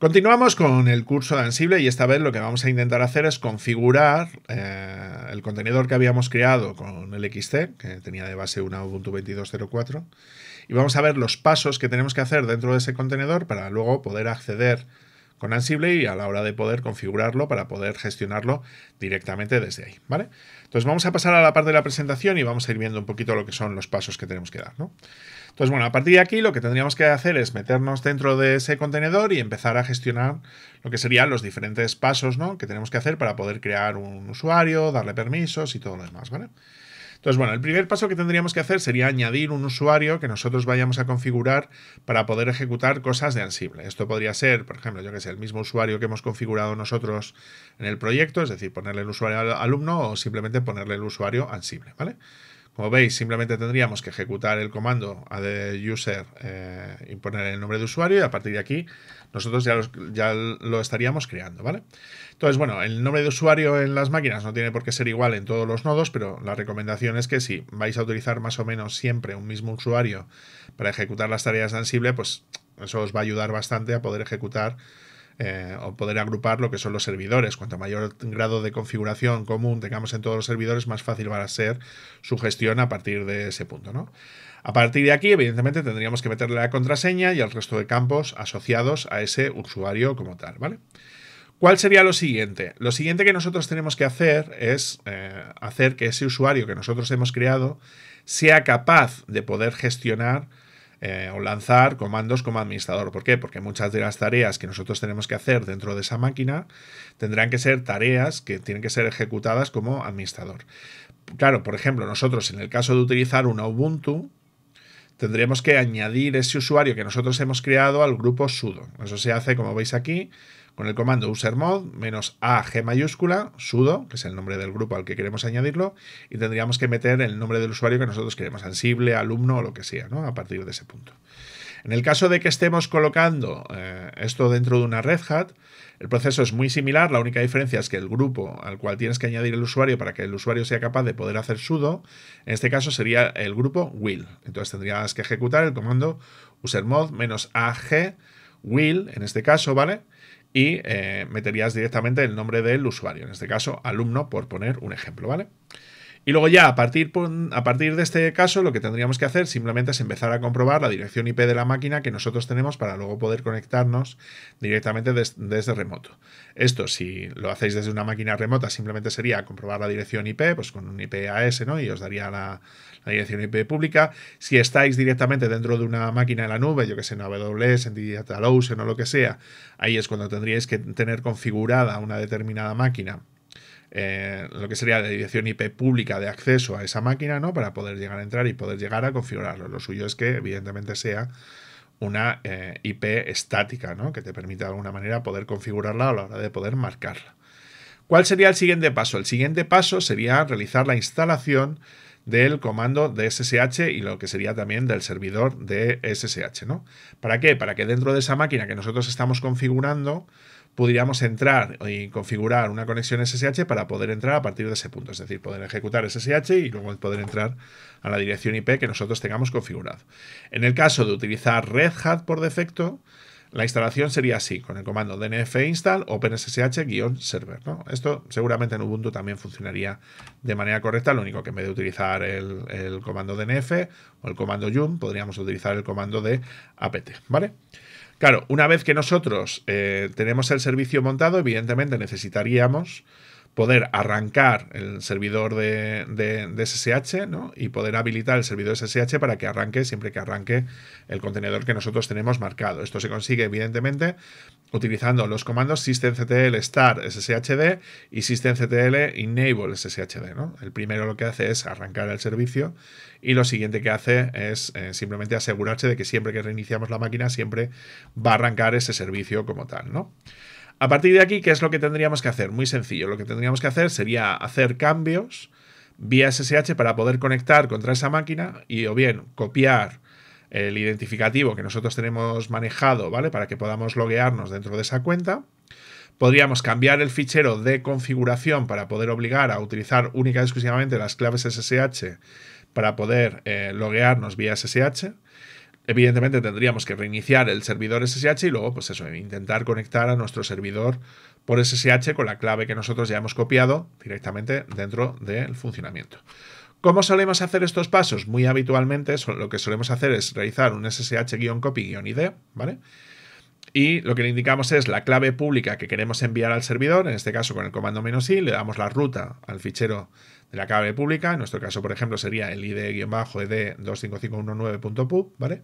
Continuamos con el curso de Ansible y esta vez lo que vamos a intentar hacer es configurar el contenedor que habíamos creado con el XC, que tenía de base una Ubuntu 22.04, y vamos a ver los pasos que tenemos que hacer dentro de ese contenedor para luego poder acceder con Ansible y a la hora de poder configurarlo para poder gestionarlo directamente desde ahí, ¿vale? Entonces vamos a pasar a la parte de la presentación y vamos a ir viendo un poquito lo que son los pasos que tenemos que dar, ¿no? Entonces, bueno, a partir de aquí lo que tendríamos que hacer es meternos dentro de ese contenedor y empezar a gestionar lo que serían los diferentes pasos, ¿no?, que tenemos que hacer para poder crear un usuario, darle permisos y todo lo demás, ¿vale? Entonces, bueno, el primer paso que tendríamos que hacer sería añadir un usuario que nosotros vayamos a configurar para poder ejecutar cosas de Ansible. Esto podría ser, por ejemplo, yo que sé, el mismo usuario que hemos configurado nosotros en el proyecto, es decir, ponerle el usuario al alumno o simplemente ponerle el usuario Ansible, ¿vale? Como veis, simplemente tendríamos que ejecutar el comando add-user y poner el nombre de usuario y a partir de aquí nosotros ya lo estaríamos creando, ¿vale? Entonces, bueno, el nombre de usuario en las máquinas no tiene por qué ser igual en todos los nodos, pero la recomendación es que si vais a utilizar más o menos siempre un mismo usuario para ejecutar las tareas de Ansible, pues eso os va a ayudar bastante a poder ejecutar o poder agrupar lo que son los servidores. Cuanto mayor grado de configuración común tengamos en todos los servidores, más fácil va a ser su gestión a partir de ese punto, ¿no? A partir de aquí, evidentemente, tendríamos que meterle la contraseña y el resto de campos asociados a ese usuario como tal, ¿vale? ¿Cuál sería lo siguiente? Lo siguiente que nosotros tenemos que hacer es hacer que ese usuario que nosotros hemos creado sea capaz de poder gestionar o lanzar comandos como administrador. ¿Por qué? Porque muchas de las tareas que nosotros tenemos que hacer dentro de esa máquina tendrán que ser tareas que tienen que ser ejecutadas como administrador. Claro, por ejemplo, nosotros en el caso de utilizar una Ubuntu, tendremos que añadir ese usuario que nosotros hemos creado al grupo sudo. Eso se hace, como veis aquí, con el comando usermod -a mayúscula, sudo, que es el nombre del grupo al que queremos añadirlo, y tendríamos que meter el nombre del usuario que nosotros queremos, Ansible, alumno o lo que sea, ¿no?, a partir de ese punto. En el caso de que estemos colocando esto dentro de una Red Hat, el proceso es muy similar, la única diferencia es que el grupo al cual tienes que añadir el usuario para que el usuario sea capaz de poder hacer sudo, en este caso sería el grupo will. Entonces tendrías que ejecutar el comando usermod -ag will, en este caso, ¿vale? Y meterías directamente el nombre del usuario, en este caso alumno, por poner un ejemplo, ¿vale? Y luego ya, a partir de este caso, lo que tendríamos que hacer simplemente es empezar a comprobar la dirección IP de la máquina que nosotros tenemos para luego poder conectarnos directamente desde remoto. Esto, si lo hacéis desde una máquina remota, simplemente sería comprobar la dirección IP, pues con un IP AES, ¿no?, y os daría la dirección IP pública. Si estáis directamente dentro de una máquina en la nube, yo que sé, en AWS, en DigitalOcean o lo que sea, ahí es cuando tendríais que tener configurada una determinada máquina, lo que sería la dirección IP pública de acceso a esa máquina, ¿no?, para poder llegar a entrar y poder llegar a configurarlo. Lo suyo es que evidentemente sea una IP estática, ¿no?, que te permita de alguna manera poder configurarla a la hora de poder marcarla. ¿Cuál sería el siguiente paso? El siguiente paso sería realizar la instalación del comando de SSH y lo que sería también del servidor de SSH, ¿no? ¿Para qué? Para que dentro de esa máquina que nosotros estamos configurando pudiéramos entrar y configurar una conexión SSH para poder entrar a partir de ese punto, es decir, poder ejecutar SSH y luego poder entrar a la dirección IP que nosotros tengamos configurado. En el caso de utilizar Red Hat por defecto, la instalación sería así, con el comando dnf install OpenSSH-server, ¿no? Esto seguramente en Ubuntu también funcionaría de manera correcta, lo único que en vez de utilizar el comando dnf o el comando yum, podríamos utilizar el comando de apt, ¿vale? Claro, una vez que nosotros tenemos el servicio montado, evidentemente necesitaríamos poder arrancar el servidor de SSH, ¿no?, y poder habilitar el servidor SSH para que arranque siempre que arranque el contenedor que nosotros tenemos marcado. Esto se consigue, evidentemente, utilizando los comandos systemctl start sshd y systemctl enable sshd, ¿no? El primero lo que hace es arrancar el servicio y lo siguiente que hace es simplemente asegurarse de que siempre que reiniciamos la máquina siempre va a arrancar ese servicio como tal, ¿no? A partir de aquí, ¿qué es lo que tendríamos que hacer? Muy sencillo, lo que tendríamos que hacer sería hacer cambios vía SSH para poder conectar contra esa máquina y o bien copiar el identificativo que nosotros tenemos manejado, ¿vale?, para que podamos loguearnos dentro de esa cuenta. Podríamos cambiar el fichero de configuración para poder obligar a utilizar única y exclusivamente las claves SSH para poder loguearnos vía SSH. Evidentemente tendríamos que reiniciar el servidor SSH y luego, pues eso, intentar conectar a nuestro servidor por SSH con la clave que nosotros ya hemos copiado directamente dentro del funcionamiento. ¿Cómo solemos hacer estos pasos? Muy habitualmente lo que solemos hacer es realizar un SSH-copy-id, ¿vale? Y lo que le indicamos es la clave pública que queremos enviar al servidor, en este caso con el comando -i, le damos la ruta al fichero de la clave pública, en nuestro caso, por ejemplo, sería el id-ed25519.pub, ¿vale?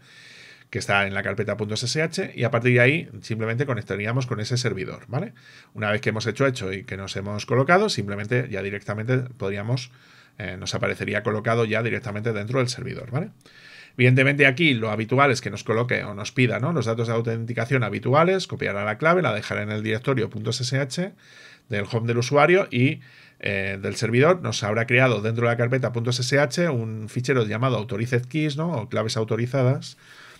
Que está en la carpeta .ssh, y a partir de ahí simplemente conectaríamos con ese servidor, ¿vale? Una vez que hemos hecho y que nos hemos colocado, simplemente ya directamente podríamos, nos aparecería colocado ya directamente dentro del servidor, ¿vale? Evidentemente aquí lo habitual es que nos coloque o nos pida, ¿no?, los datos de autenticación habituales, copiará la clave, la dejará en el directorio .ssh del home del usuario y del servidor. Nos habrá creado dentro de la carpeta .ssh un fichero llamado Authorized Keys, ¿no?, o claves autorizadas,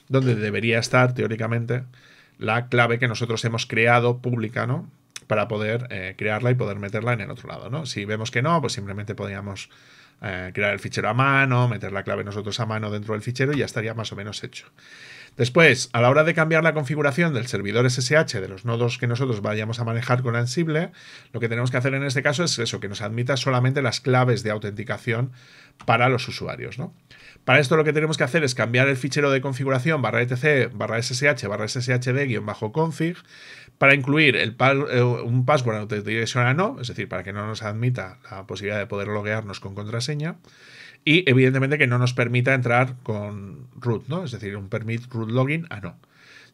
donde debería estar teóricamente la clave que nosotros hemos creado pública, ¿no?, para poder crearla y poder meterla en el otro lado, ¿no? Si vemos que no, pues simplemente podríamos crear el fichero a mano, meter la clave nosotros a mano dentro del fichero y ya estaría más o menos hecho. Después, a la hora de cambiar la configuración del servidor SSH de los nodos que nosotros vayamos a manejar con Ansible, lo que tenemos que hacer en este caso es eso, que nos admita solamente las claves de autenticación para los usuarios, ¿no? Para esto lo que tenemos que hacer es cambiar el fichero de configuración /etc/ssh/sshd-config para incluir un password authentication a no, es decir, para que no nos admita la posibilidad de poder loguearnos con contraseña y evidentemente que no nos permita entrar con root, ¿no?, es decir, un permit root login a no.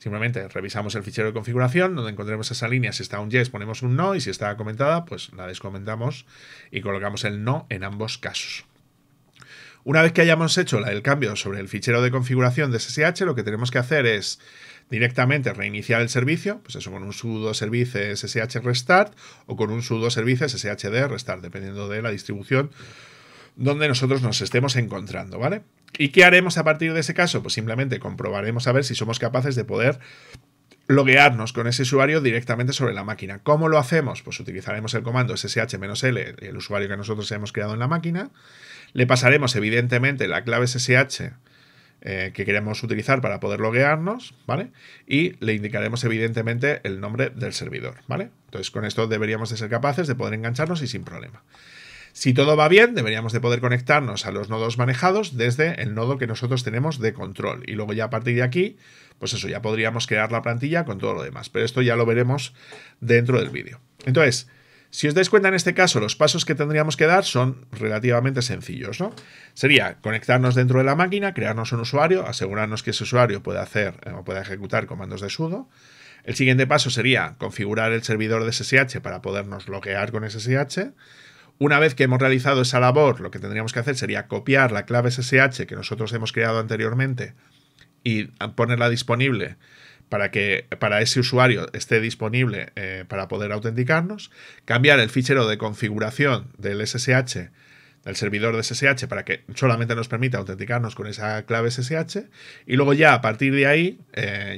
Simplemente revisamos el fichero de configuración, donde encontremos esa línea, si está un yes ponemos un no y si está comentada pues la descomentamos y colocamos el no en ambos casos. Una vez que hayamos hecho el cambio sobre el fichero de configuración de SSH, lo que tenemos que hacer es directamente reiniciar el servicio, pues eso con un sudo service SSH restart o con un sudo service SSHD restart, dependiendo de la distribución donde nosotros nos estemos encontrando, ¿vale? ¿Y qué haremos a partir de ese caso? Pues simplemente comprobaremos a ver si somos capaces de poder loguearnos con ese usuario directamente sobre la máquina. ¿Cómo lo hacemos? Pues utilizaremos el comando ssh-l, el usuario que nosotros hemos creado en la máquina. Le pasaremos, evidentemente, la clave ssh que queremos utilizar para poder loguearnos, ¿vale? Y le indicaremos, evidentemente, el nombre del servidor, ¿vale? Entonces, con esto deberíamos de ser capaces de poder engancharnos y sin problema. Si todo va bien, deberíamos de poder conectarnos a los nodos manejados desde el nodo que nosotros tenemos de control. Y luego ya a partir de aquí, pues eso, ya podríamos crear la plantilla con todo lo demás. Pero esto ya lo veremos dentro del vídeo. Entonces, si os dais cuenta en este caso, los pasos que tendríamos que dar son relativamente sencillos, ¿no? Sería conectarnos dentro de la máquina, crearnos un usuario, asegurarnos que ese usuario pueda hacer o pueda ejecutar comandos de sudo. El siguiente paso sería configurar el servidor de SSH para podernos loguear con SSH. Una vez que hemos realizado esa labor, lo que tendríamos que hacer sería copiar la clave SSH que nosotros hemos creado anteriormente y ponerla disponible para ese usuario esté disponible para poder autenticarnos, cambiar el fichero de configuración del SSH, del servidor de SSH, para que solamente nos permita autenticarnos con esa clave SSH y luego ya a partir de ahí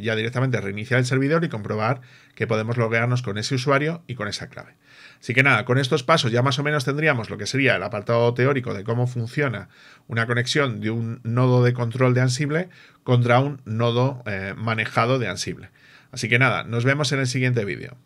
ya directamente reiniciar el servidor y comprobar que podemos loguearnos con ese usuario y con esa clave. Así que nada, con estos pasos ya más o menos tendríamos lo que sería el apartado teórico de cómo funciona una conexión de un nodo de control de Ansible contra un nodo manejado de Ansible. Así que nada, nos vemos en el siguiente vídeo.